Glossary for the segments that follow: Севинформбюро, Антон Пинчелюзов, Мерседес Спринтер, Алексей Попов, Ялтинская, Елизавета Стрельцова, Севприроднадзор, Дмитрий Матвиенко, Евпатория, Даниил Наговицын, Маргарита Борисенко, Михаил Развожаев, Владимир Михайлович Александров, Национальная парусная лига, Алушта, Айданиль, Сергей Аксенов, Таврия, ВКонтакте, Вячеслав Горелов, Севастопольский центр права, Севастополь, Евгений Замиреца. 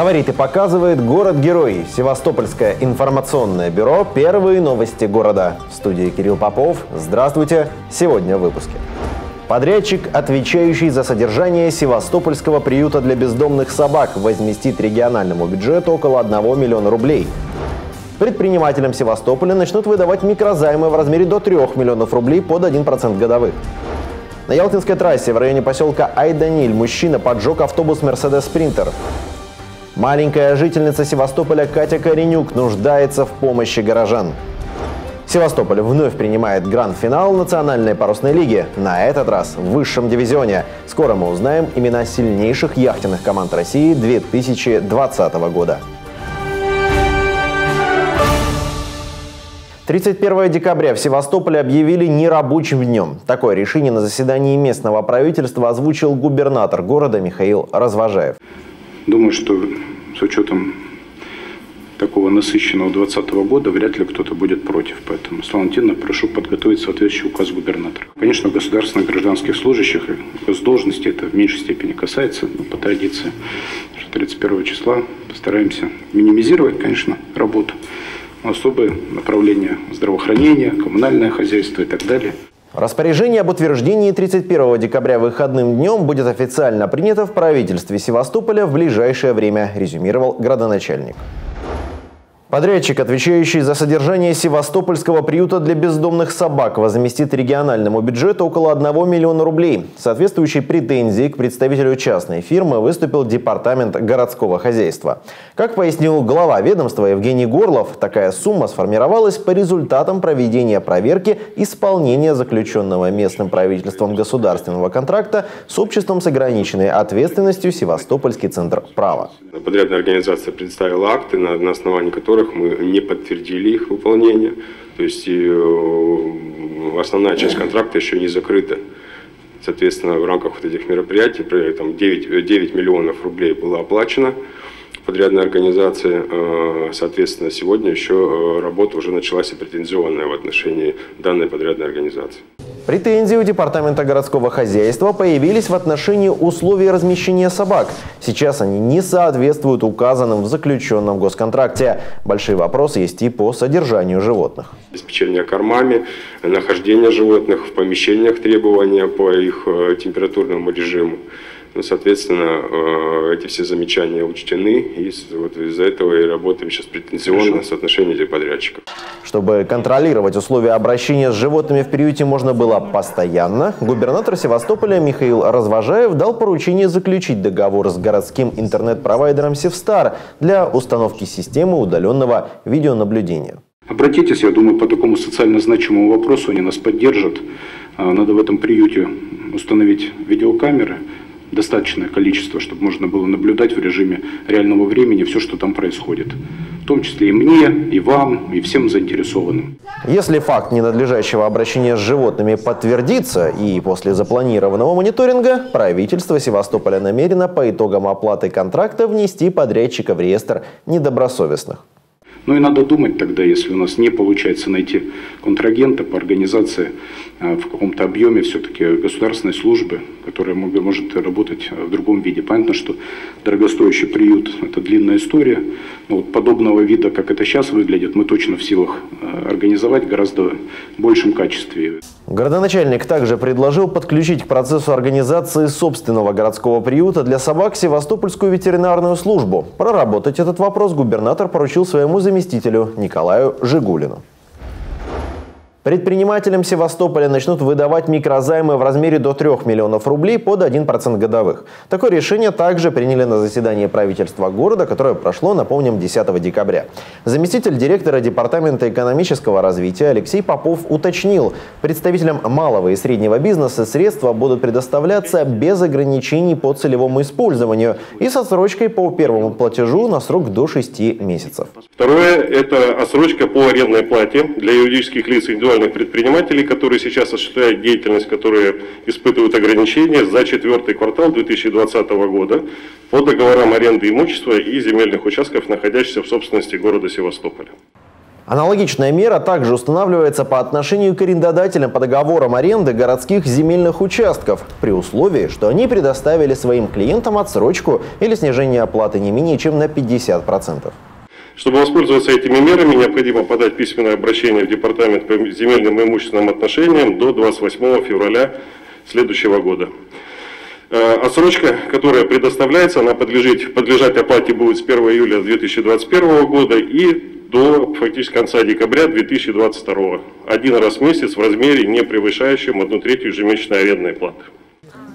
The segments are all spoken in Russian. Говорит и показывает город-герой. Севастопольское информационное бюро. Первые новости города. В студии Кирилл Попов. Здравствуйте. Сегодня в выпуске. Подрядчик, отвечающий за содержание севастопольского приюта для бездомных собак, возместит региональному бюджету около 1 миллиона рублей. Предпринимателям Севастополя начнут выдавать микрозаймы в размере до 3 миллионов рублей под 1% годовых. На Ялтинской трассе в районе поселка Айданиль мужчина поджег автобус «Мерседес Спринтер». Маленькая жительница Севастополя Катя Коренюк нуждается в помощи горожан. Севастополь вновь принимает гранд-финал Национальной парусной лиги, на этот раз в высшем дивизионе. Скоро мы узнаем имена сильнейших яхтенных команд России 2020 года. 31 декабря в Севастополе объявили нерабочим днем. Такое решение на заседании местного правительства озвучил губернатор города Михаил Развожаев. Думаю, что с учетом такого насыщенного 2020 года вряд ли кто-то будет против. Поэтому, Славантина, прошу подготовить соответствующий указ губернатора. Конечно, государственных гражданских служащих и госдолжностей это в меньшей степени касается, но по традиции 31 числа постараемся минимизировать, конечно, работу. Особые направления здравоохранения, коммунальное хозяйство и так далее. Распоряжение об утверждении 31 декабря выходным днем будет официально принято в правительстве Севастополя в ближайшее время, резюмировал градоначальник. Подрядчик, отвечающий за содержание севастопольского приюта для бездомных собак, возместит региональному бюджету около 1 миллиона рублей. Соответствующей претензией к представителю частной фирмы выступил департамент городского хозяйства. Как пояснил глава ведомства Евгений Горлов, такая сумма сформировалась по результатам проведения проверки исполнения заключенного местным правительством государственного контракта с обществом с ограниченной ответственностью Севастопольский центр права. Подрядная организация представила акты, на основании которых мы не подтвердили их выполнение, то есть основная часть контракта еще не закрыта. Соответственно, в рамках вот этих мероприятий там, 9 миллионов рублей было оплачено подрядной организации. Соответственно, сегодня еще работа уже началась и претензионная в отношении данной подрядной организации. Претензии у департамента городского хозяйства появились в отношении условий размещения собак. Сейчас они не соответствуют указанным в заключенном госконтракте. Большие вопросы есть и по содержанию животных. Обеспечение кормами, нахождение животных в помещениях, требования по их температурному режиму. Ну, соответственно, эти все замечания учтены, и вот из-за этого и работаем сейчас претензионно в отношении этих подрядчиков. Чтобы контролировать условия обращения с животными в приюте можно было постоянно, губернатор Севастополя Михаил Развожаев дал поручение заключить договор с городским интернет-провайдером «Севстар» для установки системы удаленного видеонаблюдения. Обратитесь, я думаю, по такому социально значимому вопросу, они нас поддержат. Надо в этом приюте установить видеокамеры. Достаточное количество, чтобы можно было наблюдать в режиме реального времени все, что там происходит. В том числе и мне, и вам, и всем заинтересованным. Если факт ненадлежащего обращения с животными подтвердится и после запланированного мониторинга, правительство Севастополя намерено по итогам оплаты контракта внести подрядчика в реестр недобросовестных. Ну и надо думать тогда, если у нас не получается найти контрагента по организации в каком-то объеме все-таки государственной службы, которая может работать в другом виде. Понятно, что дорогостоящий приют – это длинная история, но вот подобного вида, как это сейчас выглядит, мы точно в силах организовать в гораздо большем качестве. Городоначальник также предложил подключить к процессу организации собственного городского приюта для собак Севастопольскую ветеринарную службу. Проработать этот вопрос губернатор поручил своему заместителю Николаю Жигулину. Предпринимателям Севастополя начнут выдавать микрозаймы в размере до 3 миллионов рублей под 1% годовых. Такое решение также приняли на заседании правительства города, которое прошло, напомним, 10 декабря. Заместитель директора Департамента экономического развития Алексей Попов уточнил, представителям малого и среднего бизнеса средства будут предоставляться без ограничений по целевому использованию и с отсрочкой по первому платежу на срок до 6 месяцев. Второе – это отсрочка по арендной плате для юридических лиц индивидуальных предпринимателей, которые сейчас осуществляют деятельность, которые испытывают ограничения за 4-й квартал 2020 года по договорам аренды имущества и земельных участков, находящихся в собственности города Севастополя. Аналогичная мера также устанавливается по отношению к арендодателям по договорам аренды городских земельных участков, при условии, что они предоставили своим клиентам отсрочку или снижение оплаты не менее чем на 50%. Чтобы воспользоваться этими мерами, необходимо подать письменное обращение в Департамент по земельным и имущественным отношениям до 28 февраля следующего года. Отсрочка, которая предоставляется, она подлежать оплате будет с 1 июля 2021 года и до фактически конца декабря 2022, один раз в месяц в размере, не превышающем 1/3 ежемесячной арендной платы.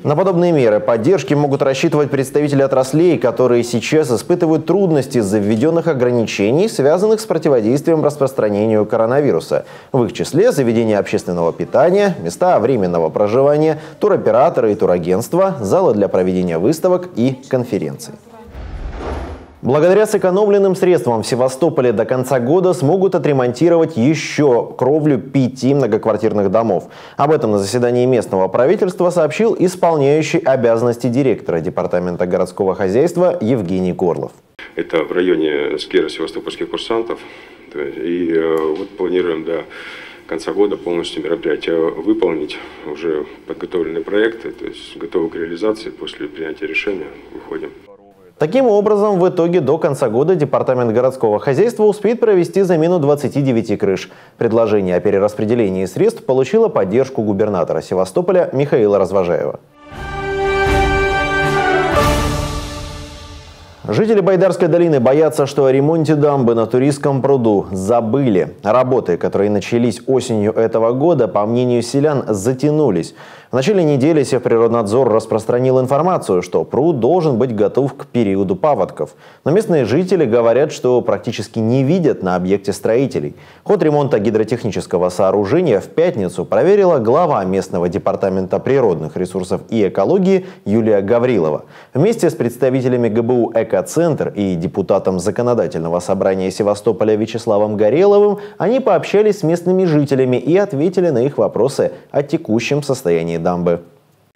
На подобные меры поддержки могут рассчитывать представители отраслей, которые сейчас испытывают трудности из-за введенных ограничений, связанных с противодействием распространению коронавируса. В их числе заведения общественного питания, места временного проживания, туроператоры и турагентства, залы для проведения выставок и конференций. Благодаря сэкономленным средствам в Севастополе до конца года смогут отремонтировать еще кровлю 5 многоквартирных домов. Об этом на заседании местного правительства сообщил исполняющий обязанности директора Департамента городского хозяйства Евгений Горлов. Это в районе сквера севастопольских курсантов. И вот планируем до конца года полностью мероприятие выполнить. Уже подготовленный проект, то есть готовы к реализации. После принятия решения выходим. Таким образом, в итоге до конца года Департамент городского хозяйства успеет провести замену 29 крыш. Предложение о перераспределении средств получило поддержку губернатора Севастополя Михаила Развожаева. Жители Байдарской долины боятся, что о ремонте дамбы на Туристском пруду забыли. Работы, которые начались осенью этого года, по мнению селян, затянулись. В начале недели Севприроднадзор распространил информацию, что пруд должен быть готов к периоду паводков. Но местные жители говорят, что практически не видят на объекте строителей. Ход ремонта гидротехнического сооружения в пятницу проверила глава местного департамента природных ресурсов и экологии Юлия Гаврилова. Вместе с представителями ГБУ «Экоцентр» и депутатом Законодательного собрания Севастополя Вячеславом Гореловым они пообщались с местными жителями и ответили на их вопросы о текущем состоянии дамбы.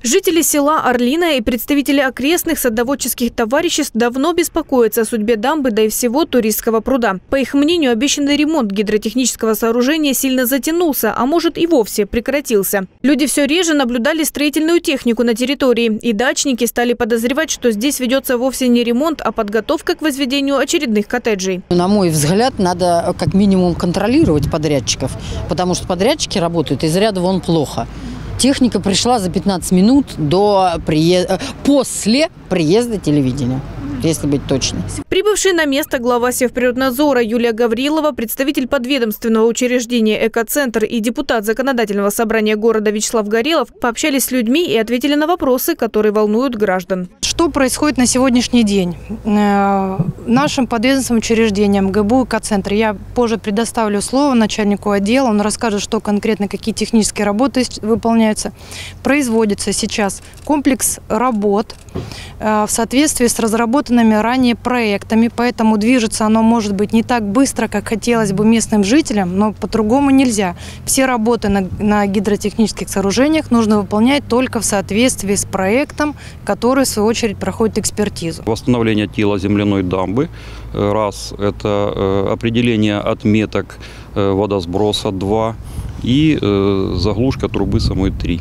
Жители села Орлиное и представители окрестных садоводческих товариществ давно беспокоятся о судьбе дамбы, да и всего Туристского пруда. По их мнению, обещанный ремонт гидротехнического сооружения сильно затянулся, а может и вовсе прекратился. Люди все реже наблюдали строительную технику на территории, и дачники стали подозревать, что здесь ведется вовсе не ремонт, а подготовка к возведению очередных коттеджей. На мой взгляд, надо как минимум контролировать подрядчиков, потому что подрядчики работают из ряда вон плохо. Техника пришла за 15 минут после приезда телевидения, если быть точным. Прибывший на место глава Севприроднадзора Юлия Гаврилова, представитель подведомственного учреждения «Экоцентр» и депутат Законодательного собрания города Вячеслав Горелов пообщались с людьми и ответили на вопросы, которые волнуют граждан. Что происходит на сегодняшний день? Нашим подведомственным учреждением ГБУ «Экоцентр», я позже предоставлю слово начальнику отдела, он расскажет, что конкретно, какие технические работы выполняются. Производится сейчас комплекс работ в соответствии с разработанными ранее проектами, поэтому движется оно, может быть, не так быстро, как хотелось бы местным жителям, но по-другому нельзя. Все работы на гидротехнических сооружениях нужно выполнять только в соответствии с проектом, который, в свою очередь, проходит экспертизу. Восстановление тела земляной дамбы, раз, это определение отметок водосброса, 2, и заглушка трубы самой, 3.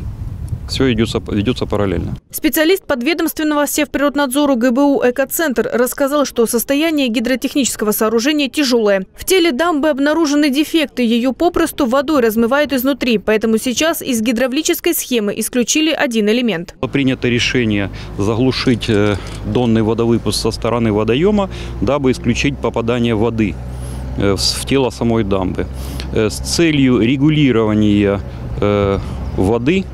Все ведется параллельно. Специалист подведомственного Севприроднадзору ГБУ «Экоцентр» рассказал, что состояние гидротехнического сооружения тяжелое. В теле дамбы обнаружены дефекты, ее попросту водой размывают изнутри, поэтому сейчас из гидравлической схемы исключили один элемент. Принято решение заглушить донный водовыпуск со стороны водоема, дабы исключить попадание воды в тело самой дамбы. С целью регулирования воды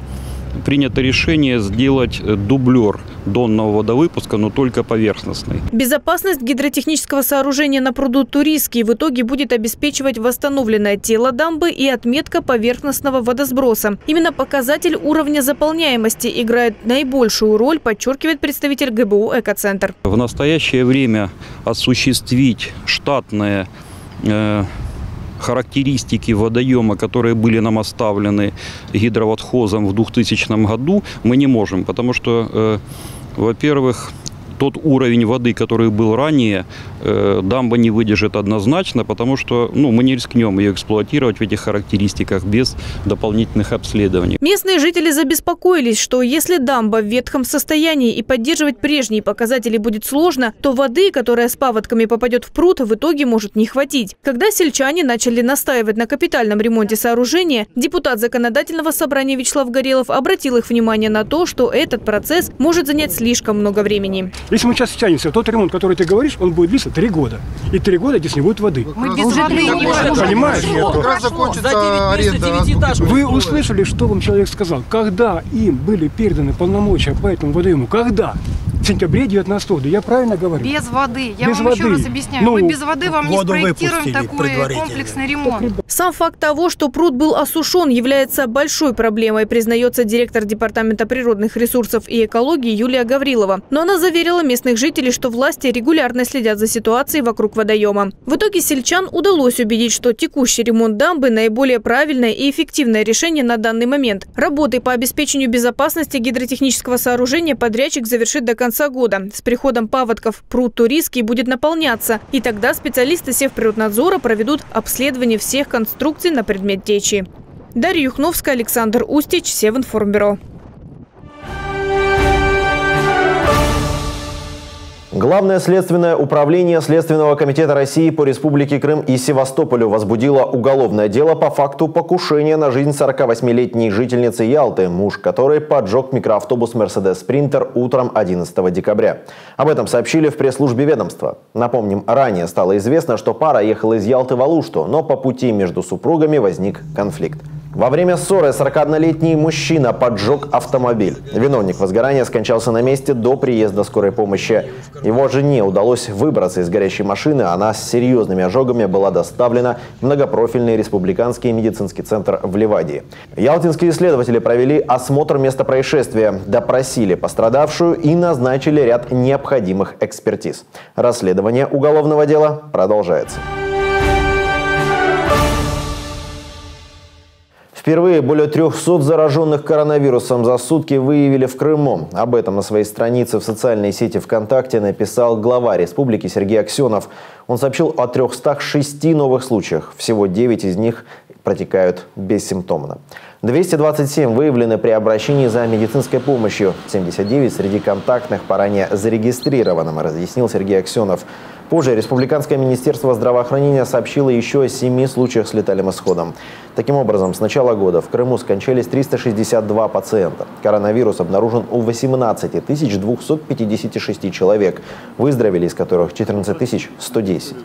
принято решение сделать дублер донного водовыпуска, но только поверхностный. Безопасность гидротехнического сооружения на пруду Туристский в итоге будет обеспечивать восстановленное тело дамбы и отметка поверхностного водосброса. Именно показатель уровня заполняемости играет наибольшую роль, подчеркивает представитель ГБУ «Экоцентр». В настоящее время осуществить штатное характеристики водоема, которые были нам оставлены гидроводхозом в 2000 году, мы не можем, потому что, во-первых, тот уровень воды, который был ранее, дамба не выдержит однозначно, потому что мы не рискнем ее эксплуатировать в этих характеристиках без дополнительных обследований. Местные жители забеспокоились, что если дамба в ветхом состоянии и поддерживать прежние показатели будет сложно, то воды, которая с паводками попадет в пруд, в итоге может не хватить. Когда сельчане начали настаивать на капитальном ремонте сооружения, депутат законодательного собрания Вячеслав Горелов обратил их внимание на то, что этот процесс может занять слишком много времени. Если мы сейчас тянемся, тот ремонт, который ты говоришь, он будет длиться 3 года. И 3 года здесь не будет воды. Мы без воды не можем. Понимаешь? Как раз закончится аренда. Вы услышали, что вам человек сказал? Когда им были переданы полномочия по этому водоему? Когда? В сентябре 19 года. Я правильно говорю? Без воды. Я вам еще раз объясняю. Мы без воды вам не спроектируем такой комплексный ремонт. Сам факт того, что пруд был осушен, является большой проблемой, признается директор Департамента природных ресурсов и экологии Юлия Гаврилова. Но она заверила местных жителей, что власти регулярно следят за ситуацией вокруг водоема. В итоге сельчан удалось убедить, что текущий ремонт дамбы – наиболее правильное и эффективное решение на данный момент. Работы по обеспечению безопасности гидротехнического сооружения подрядчик завершит до конца года. С приходом паводков пруд Туристский будет наполняться. И тогда специалисты Севприроднадзора проведут обследование всех конструкций на предмет течи. Дарья Юхновская, Александр Устич, Севинформбюро. Главное следственное управление Следственного комитета России по Республике Крым и Севастополю возбудило уголовное дело по факту покушения на жизнь 48-летней жительницы Ялты, муж которой поджег микроавтобус «Мерседес Спринтер» утром 11 декабря. Об этом сообщили в пресс-службе ведомства. Напомним, ранее стало известно, что пара ехала из Ялты в Алушту, но по пути между супругами возник конфликт. Во время ссоры 41-летний мужчина поджег автомобиль. Виновник возгорания скончался на месте до приезда скорой помощи. Его жене удалось выбраться из горящей машины. Она с серьезными ожогами была доставлена в многопрофильный республиканский медицинский центр в Ливадии. Ялтинские следователи провели осмотр места происшествия, допросили пострадавшую и назначили ряд необходимых экспертиз. Расследование уголовного дела продолжается. Впервые более 300 зараженных коронавирусом за сутки выявили в Крыму. Об этом на своей странице в социальной сети ВКонтакте написал глава республики Сергей Аксенов. Он сообщил о 306 новых случаях. Всего 9 из них протекают бессимптомно. 227 выявлены при обращении за медицинской помощью. 79 среди контактных по ранее зарегистрированным, разъяснил Сергей Аксенов. Позже Республиканское министерство здравоохранения сообщило еще о 7 случаях с летальным исходом. Таким образом, с начала года в Крыму скончались 362 пациента. Коронавирус обнаружен у 18 256 человек, выздоровели из которых 14 110.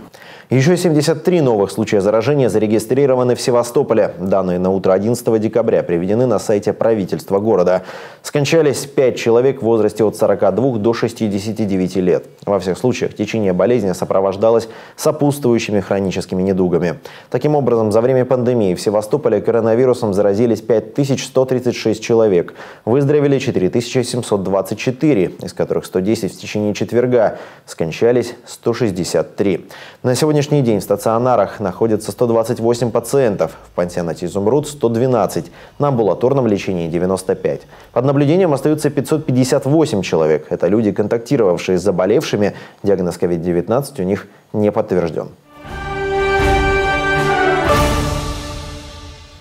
Еще 73 новых случая заражения зарегистрированы в Севастополе. Данные на утро 11 декабря приведены на сайте правительства города. Скончались 5 человек в возрасте от 42 до 69 лет. Во всех случаях течение болезни сопровождалось сопутствующими хроническими недугами. Таким образом, за время пандемии в Севастополе коронавирусом заразились 5136 человек. Выздоровели 4724, из которых 110 в течение четверга. Скончались 163. На сегодняшний день в стационарах находится 128 пациентов, в пансионате «Изумруд» 112, на амбулаторном лечении 95. Под наблюдением остаются 558 человек. Это люди, контактировавшие с заболевшими. Диагноз COVID-19 у них не подтвержден.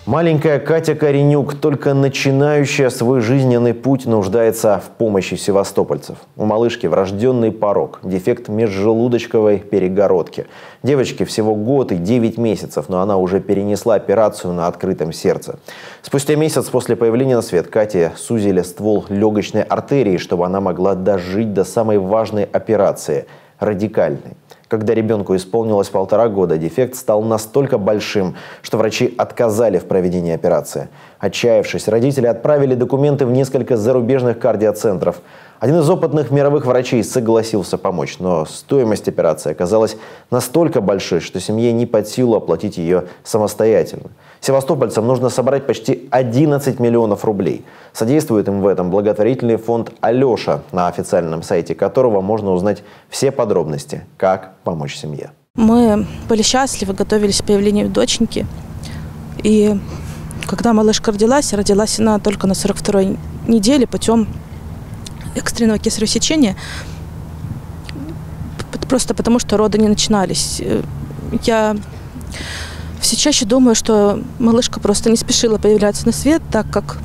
Маленькая Катя Коренюк, только начинающая свой жизненный путь, нуждается в помощи севастопольцев. У малышки врожденный порок, дефект межжелудочковой перегородки. Девочке всего год и 9 месяцев, но она уже перенесла операцию на открытом сердце. Спустя месяц после появления на свет Кате сузили ствол легочной артерии, чтобы она могла дожить до самой важной операции – радикальной. Когда ребенку исполнилось 1,5 года, дефект стал настолько большим, что врачи отказали в проведении операции. Отчаявшись, родители отправили документы в несколько зарубежных кардиоцентров. Один из опытных мировых врачей согласился помочь, но стоимость операции оказалась настолько большой, что семье не под силу оплатить ее самостоятельно. Севастопольцам нужно собрать почти 11 миллионов рублей. Содействует им в этом благотворительный фонд «Алеша», на официальном сайте которого можно узнать все подробности, как помочь семье. Мы были счастливы, готовились к появлению доченьки. И когда малышка родилась она только на 42-й неделе путем экстренного кесарево сечения. просто потому, что роды не начинались. Я все чаще думаю, что малышка просто не спешила появляться на свет, так как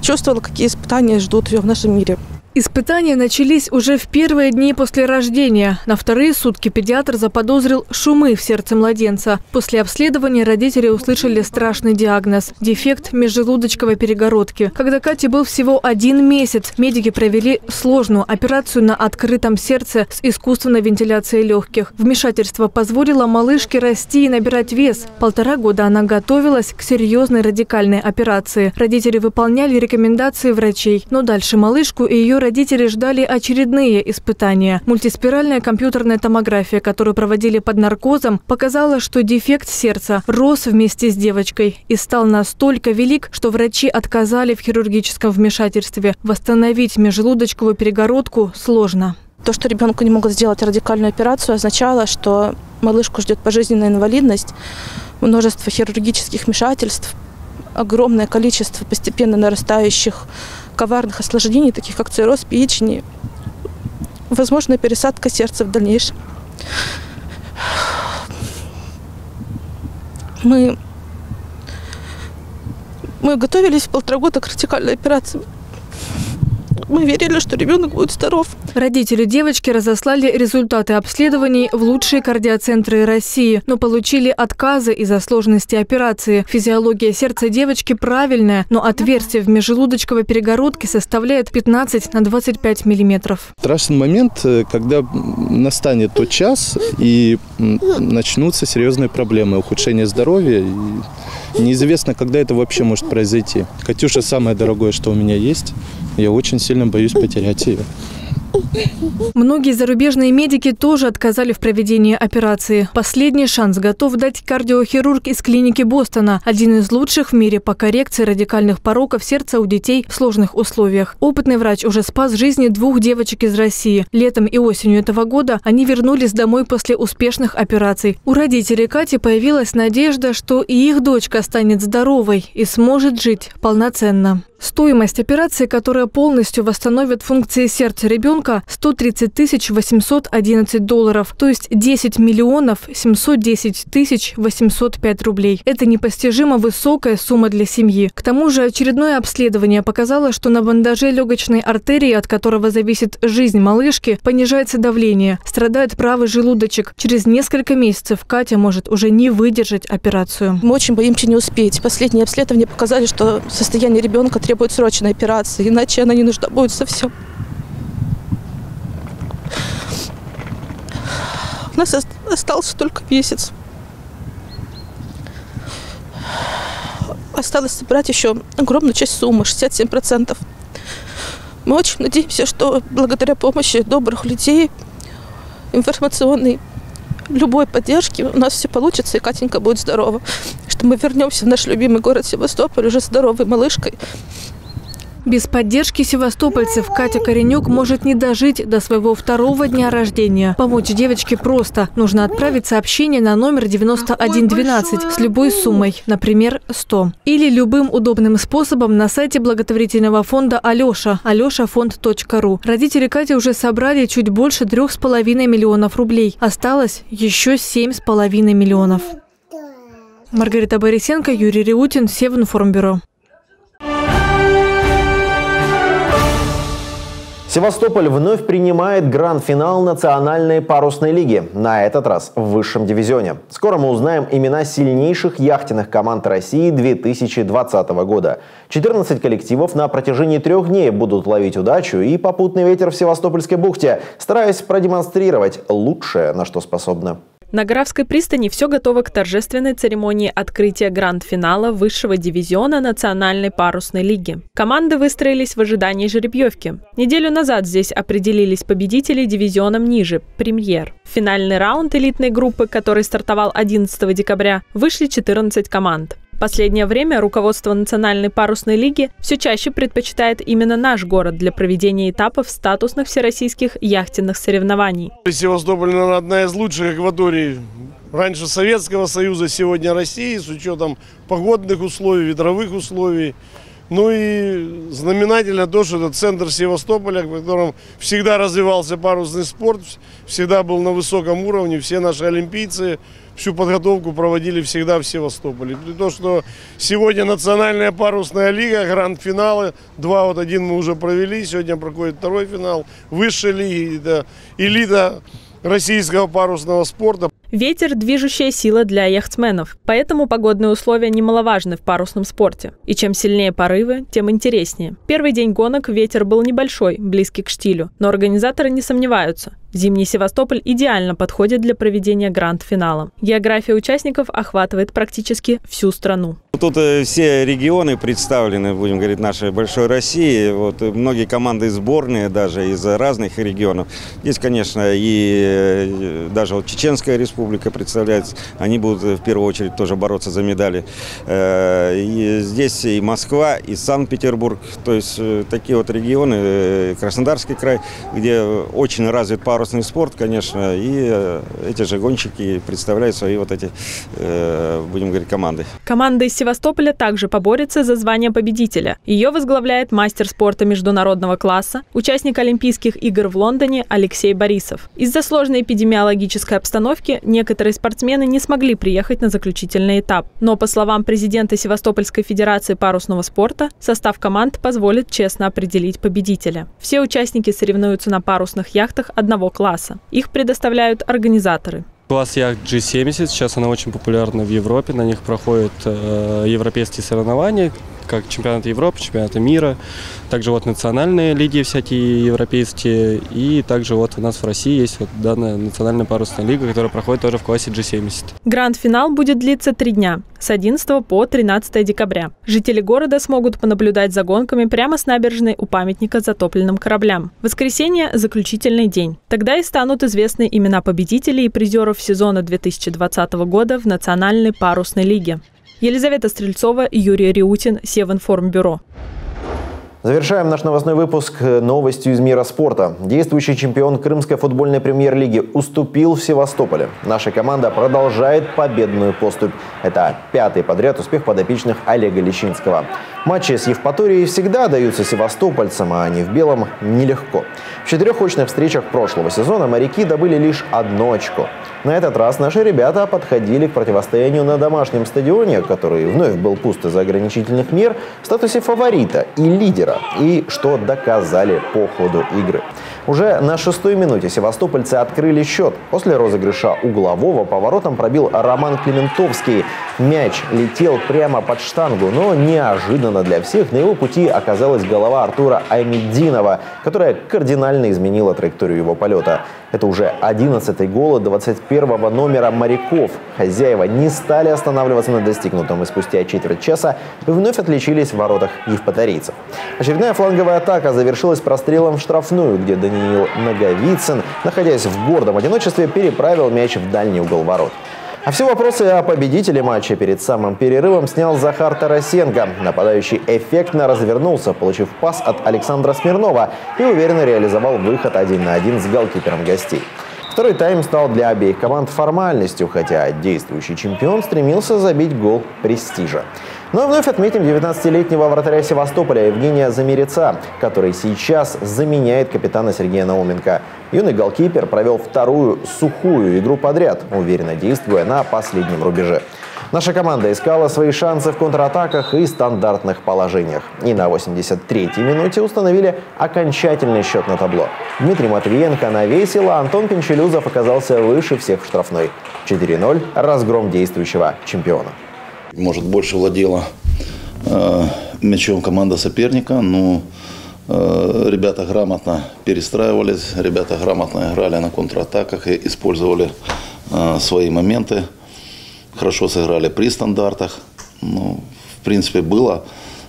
чувствовала, какие испытания ждут ее в нашем мире. Испытания начались уже в первые дни после рождения. На вторые сутки педиатр заподозрил шумы в сердце младенца. После обследования родители услышали страшный диагноз – дефект межжелудочковой перегородки. Когда Кате был всего 1 месяц, медики провели сложную операцию на открытом сердце с искусственной вентиляцией легких. Вмешательство позволило малышке расти и набирать вес. 1,5 года она готовилась к серьезной радикальной операции. Родители выполняли рекомендации врачей, но дальше малышку и ее родители ждали очередные испытания. Мультиспиральная компьютерная томография, которую проводили под наркозом, показала, что дефект сердца рос вместе с девочкой и стал настолько велик, что врачи отказали в хирургическом вмешательстве. Восстановить межжелудочковую перегородку сложно. То, что ребенку не могут сделать радикальную операцию, означало, что малышку ждет пожизненная инвалидность, множество хирургических вмешательств, огромное количество постепенно нарастающих коварных осложнений, таких как цирроз печени, возможно, пересадка сердца в дальнейшем. Мы готовились 1,5 года к радикальной операции. Мы верили, что ребенок будет здоров. Родители девочки разослали результаты обследований в лучшие кардиоцентры России, но получили отказы из-за сложности операции. Физиология сердца девочки правильная, но отверстие в межжелудочковой перегородке составляет 15 на 25 миллиметров. Страшный момент, когда настанет тот час и начнутся серьезные проблемы, ухудшение здоровья. Неизвестно, когда это вообще может произойти. Катюша самое дорогое, что у меня есть. Я очень сильно боюсь потерять ее. Многие зарубежные медики тоже отказали в проведении операции. Последний шанс готов дать кардиохирург из клиники Бостона, один из лучших в мире по коррекции радикальных пороков сердца у детей в сложных условиях. Опытный врач уже спас жизни 2 девочек из России. Летом и осенью этого года они вернулись домой после успешных операций. У родителей Кати появилась надежда, что и их дочка станет здоровой и сможет жить полноценно. Стоимость операции, которая полностью восстановит функции сердца ребенка, 130 811 долларов, то есть 10 миллионов 710 тысяч 805 рублей. Это непостижимо высокая сумма для семьи. К тому же очередное обследование показало, что на бандаже легочной артерии, от которого зависит жизнь малышки, понижается давление, страдает правый желудочек. Через несколько месяцев Катя может уже не выдержать операцию. Мы очень боимся не успеть. Последние обследования показали, что состояние ребенка требует срочной операции, иначе она не нужна будет совсем. У нас остался только месяц. Осталось собрать еще огромную часть суммы, 67%. Мы очень надеемся, что благодаря помощи добрых людей, информационной, любой поддержки у нас все получится, и Катенька будет здорова. Что мы вернемся в наш любимый город Севастополь уже здоровой малышкой. Без поддержки севастопольцев Катя Коренюк может не дожить до своего 2-го дня рождения. Помочь девочке просто. Нужно отправить сообщение на номер 9112 с любой суммой, например, 100. Или любым удобным способом на сайте благотворительного фонда «Алеша» – алешафонд.ру. Родители Кати уже собрали чуть больше 3,5 миллионов рублей. Осталось еще 7,5 миллионов. Маргарита Борисенко, Юрий Реутин, Севинформбюро. Севастополь вновь принимает гранд-финал Национальной парусной лиги, на этот раз в высшем дивизионе. Скоро мы узнаем имена сильнейших яхтенных команд России 2020 года. 14 коллективов на протяжении 3 дней будут ловить удачу и попутный ветер в Севастопольской бухте, стараясь продемонстрировать лучшее, на что способны. На Горовской пристани все готово к торжественной церемонии открытия гранд-финала высшего дивизиона Национальной парусной лиги. Команды выстроились в ожидании жеребьевки. Неделю назад здесь определились победители дивизионом ниже – премьер. В финальный раунд элитной группы, который стартовал 11 декабря, вышли 14 команд. В последнее время руководство Национальной парусной лиги все чаще предпочитает именно наш город для проведения этапов статусных всероссийских яхтенных соревнований. Севастополь, наверное, одна из лучших акваторий раньше Советского Союза, сегодня России, с учетом погодных условий, ветровых условий. Ну и знаменательно то, что это центр Севастополя, в котором всегда развивался парусный спорт, всегда был на высоком уровне. Все наши олимпийцы всю подготовку проводили всегда в Севастополе. И то, что сегодня Национальная парусная лига, гранд-финалы, один мы уже провели, сегодня проходит второй финал высшей лиги, это элита российского парусного спорта. Ветер – движущая сила для яхтсменов, поэтому погодные условия немаловажны в парусном спорте. И чем сильнее порывы, тем интереснее. Первый день гонок ветер был небольшой, близкий к штилю, но организаторы не сомневаются. Зимний Севастополь идеально подходит для проведения гранд-финала. География участников охватывает практически всю страну. Тут все регионы представлены, будем говорить, нашей большой России. Вот, многие команды сборные даже из разных регионов. Здесь, конечно, и даже вот Чеченская республика представляется, они будут в первую очередь тоже бороться за медали. И здесь и Москва, и Санкт-Петербург, то есть такие вот регионы, Краснодарский край, где очень развит парусный спорт, конечно, и эти же гонщики представляют свои вот эти, будем говорить, команды. Команда из Севастополя также поборется за звание победителя. Ее возглавляет мастер спорта международного класса, участник Олимпийских игр в Лондоне Алексей Борисов. Из-за сложной эпидемиологической обстановки некоторые спортсмены не смогли приехать на заключительный этап. Но, по словам президента Севастопольской федерации парусного спорта, состав команд позволит честно определить победителя. Все участники соревнуются на парусных яхтах одного класса. Их предоставляют организаторы. Класс яхт G70, сейчас она очень популярна в Европе, на них проходят европейские соревнования, как чемпионаты Европы, чемпионаты мира, также вот национальные лиги всякие европейские, и также вот у нас в России есть вот данная национальная парусная лига, которая проходит тоже в классе G70. Гранд-финал будет длиться 3 дня, с 11 по 13 декабря. Жители города смогут понаблюдать за гонками прямо с набережной у памятника затопленным кораблям. Воскресенье – заключительный день. Тогда и станут известны имена победителей и призеров сезона 2020 года в Национальной парусной лиге. Елизавета Стрельцова, Юрий Реутин, Севинформбюро. Завершаем наш новостной выпуск новостью из мира спорта. Действующий чемпион крымской футбольной премьер-лиги уступил в Севастополе. Наша команда продолжает победную поступь. Это 5-й подряд успех подопечных Олега Лещинского. Матчи с Евпаторией всегда даются севастопольцам, а они в белом нелегко. В 4 очных встречах прошлого сезона моряки добыли лишь 1 очко. На этот раз наши ребята подходили к противостоянию на домашнем стадионе, который вновь был пуст из-за ограничительных мер, в статусе фаворита и лидера. И что доказали по ходу игры. Уже на 6-й минуте севастопольцы открыли счет. После розыгрыша углового поворотом пробил Роман Климентовский. Мяч летел прямо под штангу, но неожиданно для всех на его пути оказалась голова Артура Айметдинова, которая кардинально изменила траекторию его полета. Это уже 11-й гол 21-го номера моряков. Хозяева не стали останавливаться на достигнутом, и спустя четверть часа вновь отличились в воротах евпаторийцев. Очередная фланговая атака завершилась прострелом в штрафную, где Даниил Наговицын, находясь в гордом одиночестве, переправил мяч в дальний угол ворот. А все вопросы о победителе матча перед самым перерывом снял Захар Тарасенко. Нападающий эффектно развернулся, получив пас от Александра Смирнова, и уверенно реализовал выход 1 на 1 с голкипером гостей. Второй тайм стал для обеих команд формальностью, хотя действующий чемпион стремился забить гол престижа. Но вновь отметим 19-летнего вратаря Севастополя Евгения Замиреца, который сейчас заменяет капитана Сергея Науменко. Юный голкипер провел 2-ю сухую игру подряд, уверенно действуя на последнем рубеже. Наша команда искала свои шансы в контратаках и стандартных положениях. И на 83-й минуте установили окончательный счет на табло. Дмитрий Матвиенко навесил, а Антон Пинчелюзов оказался выше всех в штрафной. 4-0 – разгром действующего чемпиона. Может, больше владела мячом команда соперника, но ребята грамотно перестраивались, ребята грамотно играли на контратаках и использовали свои моменты. Хорошо сыграли при стандартах. Ну, в принципе, было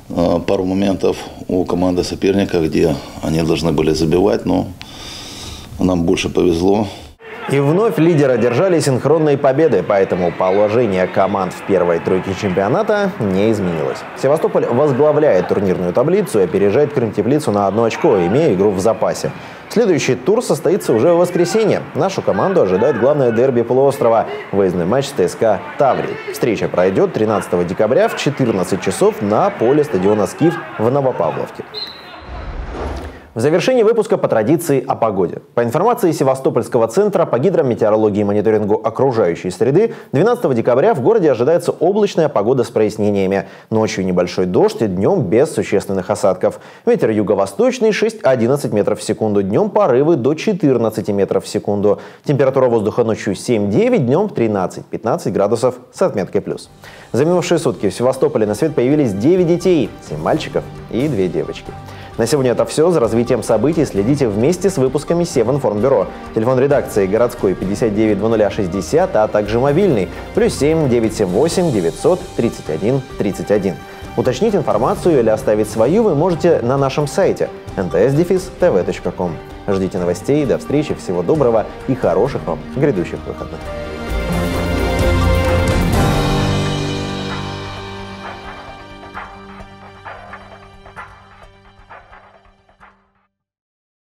пару моментов у команды соперника, где они должны были забивать, но нам больше повезло. И вновь лидера держали синхронные победы, поэтому положение команд в первой тройке чемпионата не изменилось. Севастополь возглавляет турнирную таблицу и опережает Крым-Теплицу на 1 очко, имея игру в запасе. Следующий тур состоится уже в воскресенье. Нашу команду ожидает главное дерби полуострова – выездный матч с ТСК «Таврией». Встреча пройдет 13 декабря в 14 часов на поле стадиона «Скиф» в Новопавловке. В завершении выпуска по традиции о погоде. По информации Севастопольского центра по гидрометеорологии и мониторингу окружающей среды, 12 декабря в городе ожидается облачная погода с прояснениями. Ночью небольшой дождь и днем без существенных осадков. Ветер юго-восточный 6-11 метров в секунду, днем порывы до 14 метров в секунду. Температура воздуха ночью 7-9, днем 13-15 градусов с отметкой плюс. За минувшие сутки в Севастополе на свет появились 9 детей, 7 мальчиков и 2 девочки. На сегодня это все. За развитием событий следите вместе с выпусками Севинформбюро. Телефон редакции городской 59 0060, а также мобильный +7 978 900 31 31. Уточнить информацию или оставить свою вы можете на нашем сайте nts-tv.com. Ждите новостей, до встречи, всего доброго и хороших вам грядущих выходных.